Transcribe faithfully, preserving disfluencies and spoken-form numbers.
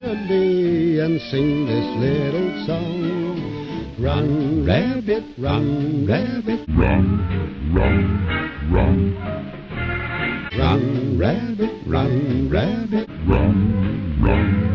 And sing this little song. Run, rabbit, run, rabbit, run, run, run. Run, rabbit, run, rabbit, run, run.